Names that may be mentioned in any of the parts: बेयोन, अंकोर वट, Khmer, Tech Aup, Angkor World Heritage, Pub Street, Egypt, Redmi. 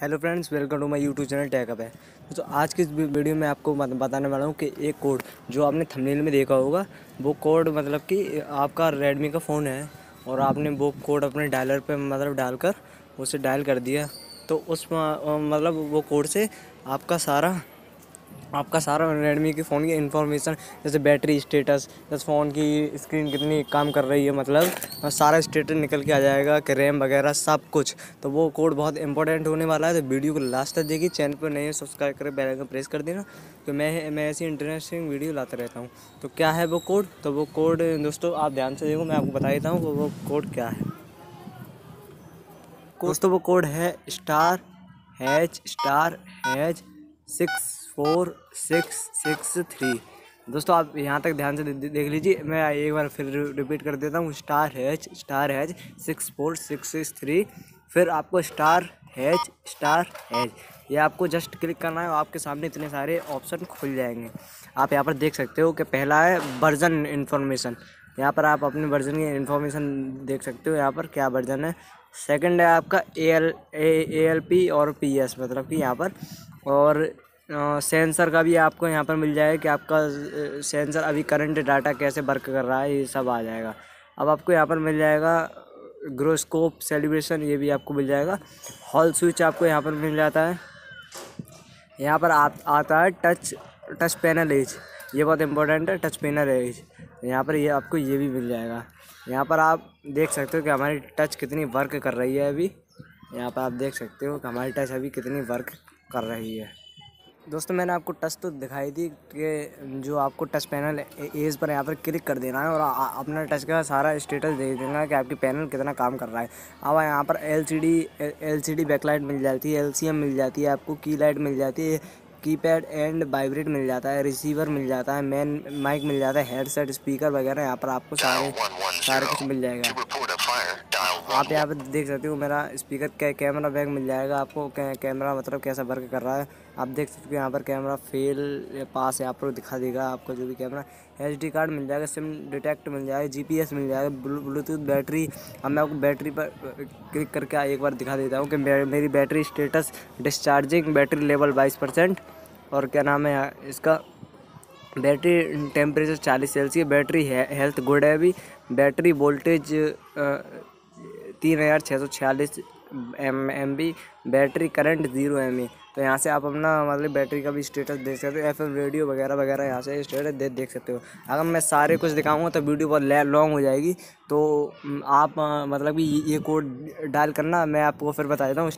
Hello friends, welcome to my YouTube channel take up है। तो आज की इस वीडियो में आपको बताने वाला हूँ कि एक कोड जो आपने थंबनेल में देखा होगा, वो कोड मतलब कि आपका रेडमी का फ़ोन है और आपने वो कोड अपने डायलर पे मतलब डालकर उसे डायल कर दिया, तो उस मतलब वो कोड से आपका सारा रेडमी के फ़ोन की इन्फॉर्मेशन, जैसे बैटरी स्टेटस, जैसे फ़ोन की स्क्रीन कितनी काम कर रही है, मतलब सारा स्टेटस निकल के आ जाएगा कि रैम वगैरह सब कुछ। तो वो कोड बहुत इंपॉर्टेंट होने वाला है, तो वीडियो को लास्ट तक देखिए। चैनल पर नए सब्सक्राइब करें, बेल आइकन प्रेस कर देना, तो मैं ऐसी इंटरेस्टिंग वीडियो लाता रहता हूँ। तो क्या है वो कोड? तो वो कोड दोस्तों आप ध्यान से देखो, मैं आपको बता देता हूँ वो कोड क्या है। दोस्तों वो कोड है *###64663। दोस्तों आप यहाँ तक ध्यान से देख लीजिए, मैं एक बार फिर रिपीट कर देता हूँ। *##64663, फिर आपको *##। ये आपको जस्ट क्लिक करना है और आपके सामने इतने सारे ऑप्शन खुल जाएंगे। आप यहाँ पर देख सकते हो कि पहला है वर्जन इन्फॉर्मेशन, यहाँ पर आप अपने वर्जन की इन्फॉर्मेशन देख सकते हो यहाँ पर क्या वर्जन है। सेकंड है आपका ALP और PS, मतलब कि यहाँ पर, और सेंसर का भी आपको यहाँ पर मिल जाएगा कि आपका सेंसर अभी करंट डाटा कैसे वर्क कर रहा है, ये सब आ जाएगा। अब आपको यहाँ पर मिल जाएगा ग्रोस्कोप सेलिब्रेशन, ये भी आपको मिल जाएगा। हॉल स्विच आपको यहाँ पर मिल जाता है। यहाँ पर आता है टच पैनल एज, ये बहुत इम्पोर्टेंट है, टच पैनल एज। यहाँ पर ये आपको ये भी मिल जाएगा। यहाँ पर आप देख सकते हो कि हमारी टच कितनी वर्क कर रही है अभी। यहाँ पर आप देख सकते हो कि हमारी टच अभी कितनी वर्क कर रही है। दोस्तों मैंने आपको टच तो दिखाई दी कि जो आपको टच पैनल एज पर यहाँ पर क्लिक कर देना है और अपना टच का सारा स्टेटस दे देना है कि आपकी पैनल कितना काम कर रहा है। अब यहाँ पर एलसीडी बैकलाइट मिल जाती है, LCM मिल जाती है आपको, की लाइट मिल जाती है, कीपैड एंड वाइब्रेट मिल जाता है, रिसीवर मिल जाता है, मेन माइक मिल जाता है, हेडसेट, स्पीकर वगैरह। यहाँ पर आपको सारे कुछ मिल जाएगा। आप यहाँ पर देख सकते हो मेरा स्पीकर का कैमरा बैग मिल जाएगा आपको, कैमरा मतलब कैसा वर्क कर रहा है आप देख सकते हो। यहाँ पर कैमरा फेल पास यहाँ पर दिखा देगा आपको, जो भी कैमरा। SD कार्ड मिल जाएगा, सिम डिटेक्ट मिल जाएगा, GPS मिल जाएगा, ब्लूटूथ, बैटरी। अब मैं आपको बैटरी पर क्लिक करके एक बार दिखा देता हूँ कि मेरी battery status, discharging, battery level 22%, और क्या नाम है इसका, battery temperature 40°C, battery health good है अभी, battery voltage 3646 mAh, battery current 0 mAh। तो यहाँ से आप अपना मतलब बैटरी का भी स्टेटस देख सकते हो, FM रेडियो वगैरह वगैरह यहाँ से स्टेटस देख सकते हो। अगर मैं सारे कुछ दिखाऊंगा तो वीडियो बहुत लॉन्ग हो जाएगी, तो आप मतलब कि ये कोड डायल करना। मैं आपको फिर बता देता हूँ,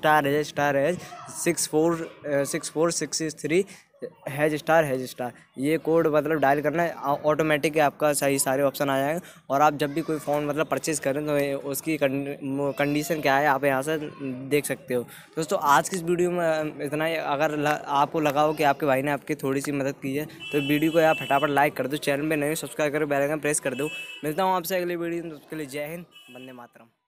*##64663###। ये कोड मतलब डायल करना है, ऑटोमेटिक आपका सही सारे ऑप्शन आ जाएंगे। और आप जब भी कोई फ़ोन मतलब परचेज़ करें तो उसकी कंडीशन क्या है आप यहाँ से देख सकते हो। दोस्तों आज की इस वीडियो में इतना ही। अगर आपको लगा हो कि आपके भाई ने आपकी थोड़ी सी मदद की है तो वीडियो को आप फटाफट लाइक कर दो, चैनल पर नए सब्सक्राइब करो, बेल आइकन प्रेस कर दो। मिलता हूँ आपसे अगली वीडियो में, उसके लिए जय हिंद, वंदे मातरम।